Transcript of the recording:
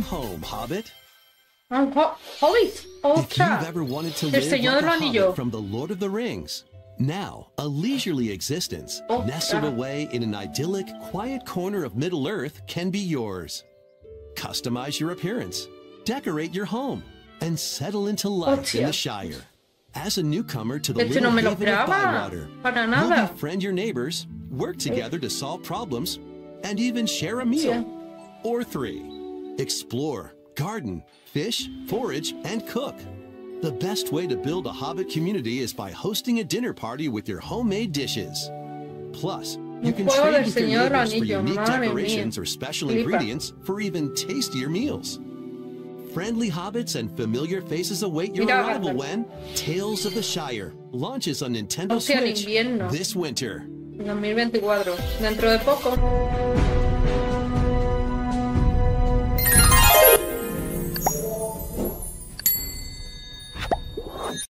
Welcome home, Hobbit. I'm Hobbit. Oh, if you've ever wanted to live like a Hobbit from the Lord of the Rings, now a leisurely existence nestled away in an idyllic, quiet corner of Middle Earth can be yours. Customize your appearance, decorate your home, and settle into life in the Shire. As a newcomer to the little haven of Bywater, you'll befriend your neighbors, work together to solve problems, and even share a meal or three. Explore, garden, fish, forage, and cook. The best way to build a Hobbit community is by hosting a dinner party with your homemade dishes. Plus, you can trade with your neighbors for unique decorations or special ingredients for even tastier meals. Friendly hobbits and familiar faces await your arrival when Tales of the Shire launches on Nintendo Switch this winter. 2024, dentro de poco.